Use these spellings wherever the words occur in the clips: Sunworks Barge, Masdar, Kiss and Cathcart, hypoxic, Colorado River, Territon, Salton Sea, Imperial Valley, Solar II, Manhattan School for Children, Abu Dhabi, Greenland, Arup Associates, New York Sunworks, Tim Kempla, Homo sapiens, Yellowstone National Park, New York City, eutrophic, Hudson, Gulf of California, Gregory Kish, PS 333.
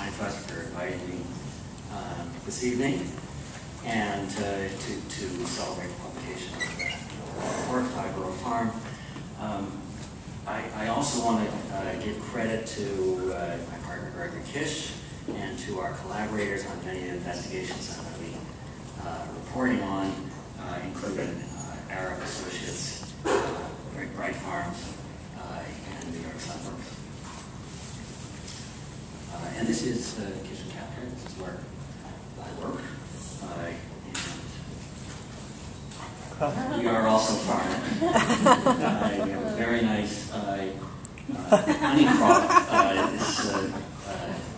I trust, for inviting me this evening and to celebrate the publication of that report, Fibro Farm. I also want to give credit to my partner Gregory Kish and to our collaborators on many of the investigations that I'm going to be reporting on, including Arup Associates, Bright Farms, and New York Sunworks. And this is Kiss and Cathcart. This is where I work. We are also farming. We have a very nice honey crop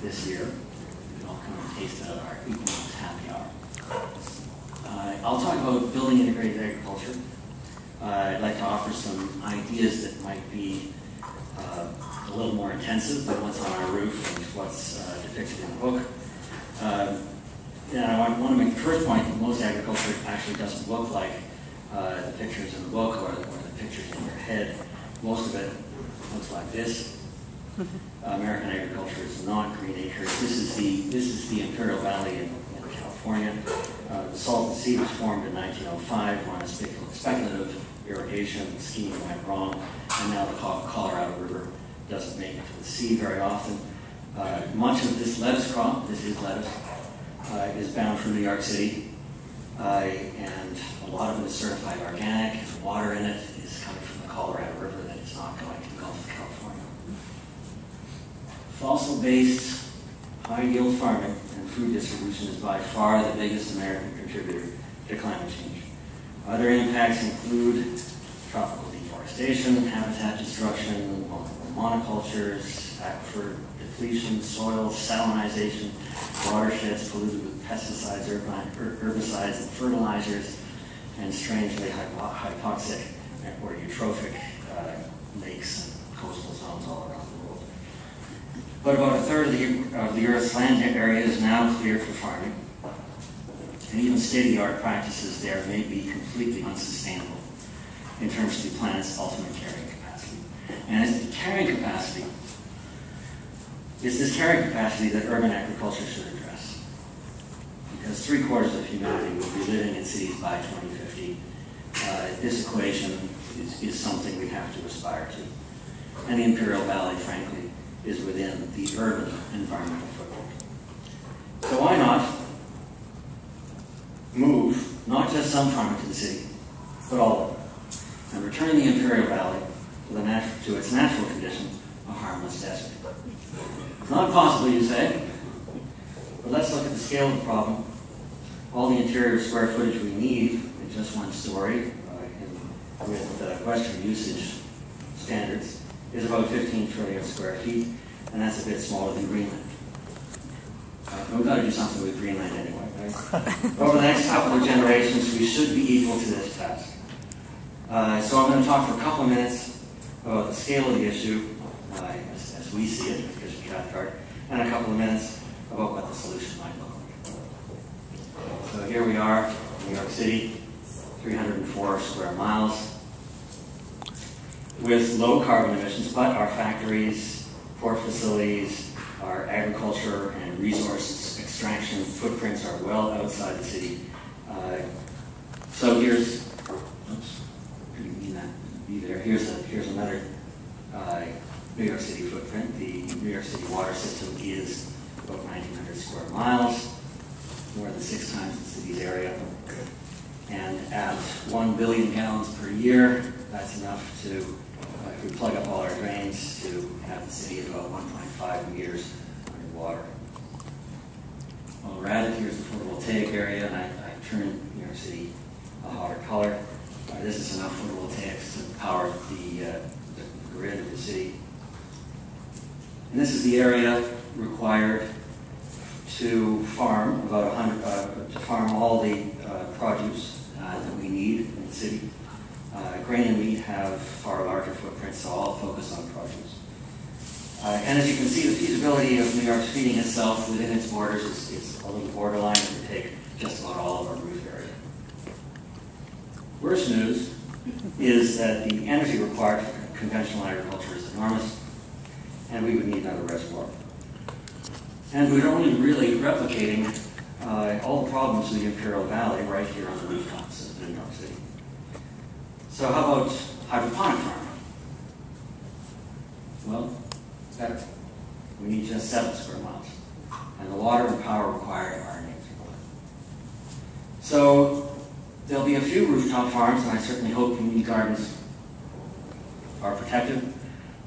this year. You can all come and taste it at our equinox happy hour. I'll talk about building integrated agriculture. I'd like to offer some ideas that might be a little more intensive than what's on our roof and what's depicted in the book. And I want to make the first point that most agriculture actually doesn't look like the pictures in the book or the pictures in your head. Most of it looks like this. American agriculture is not green acres. This is the Imperial Valley in California. The Salton Sea was formed in 1905 when a speculative irrigation scheme went wrong, and now the Colorado River doesn't make it to the sea very often. Much of this lettuce crop, this is lettuce, is bound from New York City, and a lot of it is certified organic. The water in it is coming from the Colorado River that is not going to the Gulf of California. Fossil-based high-yield farming and food distribution is by far the biggest American contributor to climate change. Other impacts include tropical deforestation, habitat destruction, multiple monocultures, aquifer depletion, soil salinization, watersheds polluted with pesticides, herbicides, and fertilizers, and strangely hypoxic or eutrophic lakes and coastal zones all around the world. But about a third of the Earth's land area is now clear for farming, and even state-of-the-art practices there may be completely unsustainable in terms of the planet's ultimate carrying capacity. And it's the carrying capacity, it's this carrying capacity that urban agriculture should address, because 3/4 of humanity will be living in cities by 2050. This equation is something we have to aspire to. And the Imperial Valley, frankly, is within the urban environmental footprint. So why not move not just some farming to the city, but all of it, and return the Imperial Valley to its natural condition, a harmless desert? It's not possible, you say, but let's look at the scale of the problem. All the interior square footage we need in just one story, with Western usage standards, is about 15 trillion square feet, and that's a bit smaller than Greenland. We've got to do something with Greenland anyway, right? Over the next couple of generations, we should be equal to this task. So I'm going to talk for a couple of minutes about the scale of the issue, as we see it, with Kish and Cathcart, and a couple of minutes about what the solution might look like. So here we are, New York City, 304 square miles, with low carbon emissions, but our factories, port facilities, our agriculture and resources extraction footprints are well outside the city. So here's, oops, didn't mean that to be there. Here's another New York City footprint. The New York City water system is about 1,900 square miles, more than 6 times the city's area. And at 1 billion gallons per year, that's enough to, if we plug up all our drains, to have the city at about 1.5 meters underwater. Well, right here's the photovoltaic area, and I turned New York City a hotter color. This is enough photovoltaics to power the grid of the city. And this is the area required to farm about 100, to farm all the produce that we need in the city. Grain and wheat have far larger footprints, so I'll focus on produce. And as you can see, the feasibility of New York's feeding itself within its borders is a little borderline. It would take just about all of our roof area. Worse news is that the energy required for conventional agriculture is enormous, and we would need another reservoir. And we're only really replicating all the problems in the Imperial Valley right here on the rooftops of New York City. So how about hydroponic farming? Well, that's, we need just 7 square miles. And the water and power required are negligible. So there'll be a few rooftop farms, and I certainly hope community gardens are protected,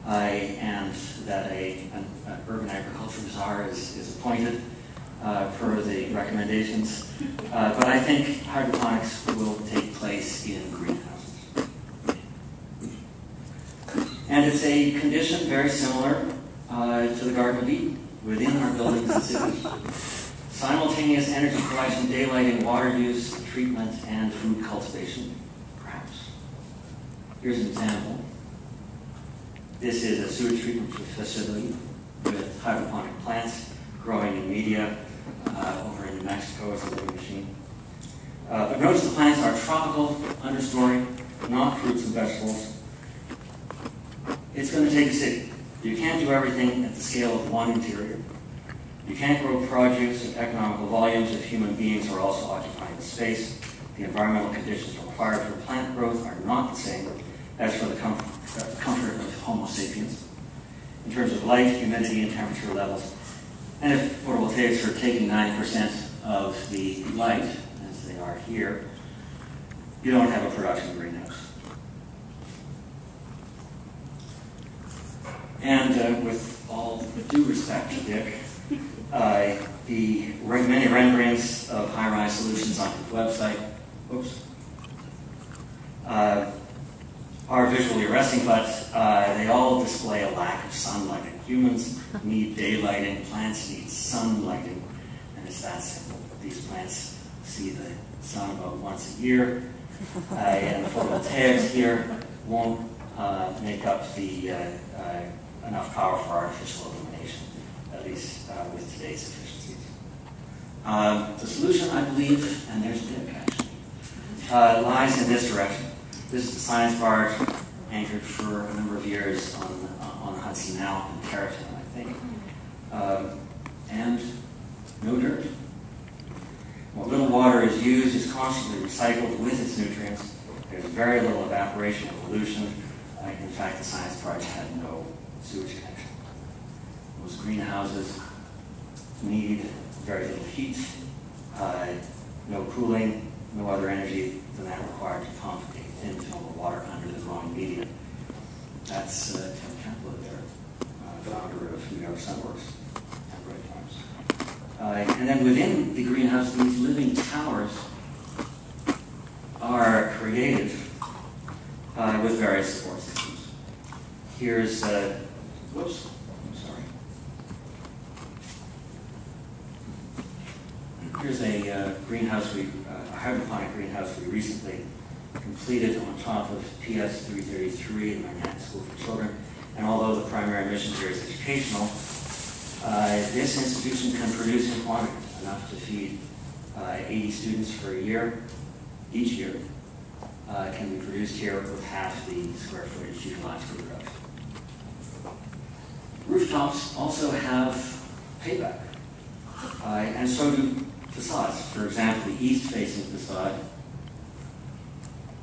and that an urban agriculture bazaar is appointed per the recommendations. But I think hydroponics will take place in greenhouses. And it's a condition very similar to the Garden of Eden within our buildings and cities. Simultaneous energy collection, daylighting, water use, treatment, and food cultivation, perhaps. Here's an example. This is a sewage treatment facility with hydroponic plants growing in media over in New Mexico as a living machine. But notice the plants are tropical, understory, not fruits and vegetables. It's going to take a city. You can't do everything at the scale of one interior. You can't grow produce at economical volumes if human beings are also occupying the space. The environmental conditions required for plant growth are not the same as for the comfort of Homo sapiens in terms of light, humidity, and temperature levels. And if photovoltaics are taking 9% of the light, as they are here, you don't have a production greenhouse. And with all due respect to Dick, the many renderings of high-rise solutions on his website are visually arresting, but they all display a lack of sunlighting. Humans need daylighting, plants need sunlighting, and it's that simple. These plants see the sun about once a year, and the photovoltaics here won't make up the enough power for artificial illumination, at least with today's efficiencies. The solution, I believe, and there's a bit actually, lies in this direction. This is the science barge anchored for a number of years on Hudson now in Territon, I think. And no dirt. What little water is used is constantly recycled with its nutrients. There's very little evaporation or pollution. In fact, the science barge had no sewage connection. Those greenhouses need very little heat, no cooling, no other energy than that required to pump a thin film of water under the growing media. That's Tim Kempla there, founder of New York Sunworks and Bright Farms. And then within the greenhouse, these living towers are created with various support systems. Here's whoops, I'm sorry. Here's a greenhouse, a hydroponic greenhouse we recently completed on top of PS 333 in Manhattan School for Children. And although the primary mission here is educational, this institution can produce in quantity enough to feed 80 students for a year, each year. Can be produced here with half the square footage utilized for production. Rooftops also have payback, and so do facades. For example, the east-facing facade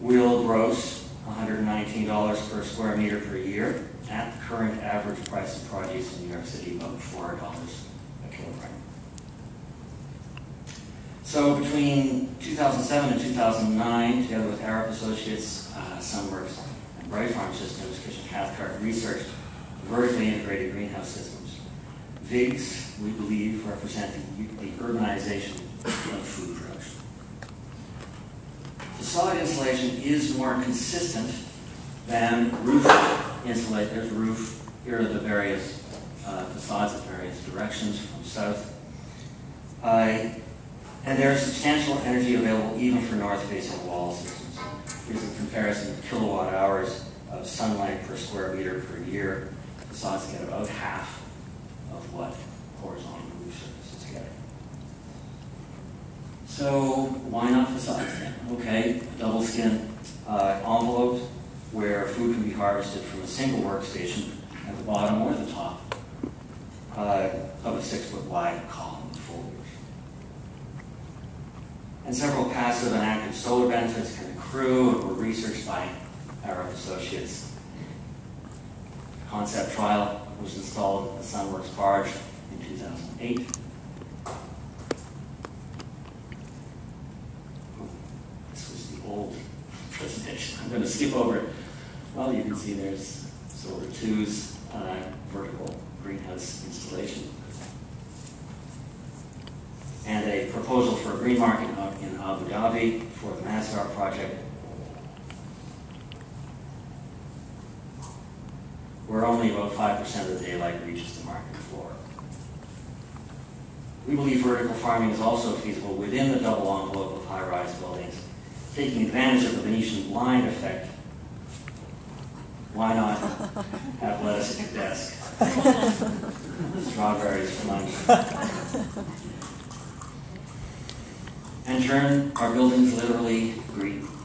will gross $119 per square meter per year at the current average price of produce in New York City, about $4 a kilogram. So between 2007 and 2009, together with Arup Associates, Sunworks, and Bright Farm Systems, Kiss and Cathcart researched vertically integrated greenhouse systems. VIGs, we believe, represent the urbanization of food production. Facade insulation is more consistent than roof insulation. There's a roof. Here are the various facades in various directions from south. And there is substantial energy available even for north-facing wall systems. Here's a comparison of kilowatt hours of sunlight per square meter per year. Facades get about half of what horizontal roof surfaces get. So why not facades then? Okay, double skin envelopes where food can be harvested from a single workstation at the bottom or the top of of a 6-foot wide column of foliage. And several passive and active solar benefits can accrue and were researched by Arup Associates. The concept trial was installed at the Sunworks Barge in 2008. This was the old presentation. I'm going to skip over it. Well, you can see there's Solar II's vertical greenhouse installation, and a proposal for a green market in Abu Dhabi for the Masdar project. Where only about 5% of the daylight reaches the market floor. We believe vertical farming is also feasible within the double envelope of high-rise buildings, taking advantage of the Venetian blind effect. Why not have lettuce at your desk? Strawberries for lunch. And turn our buildings literally green.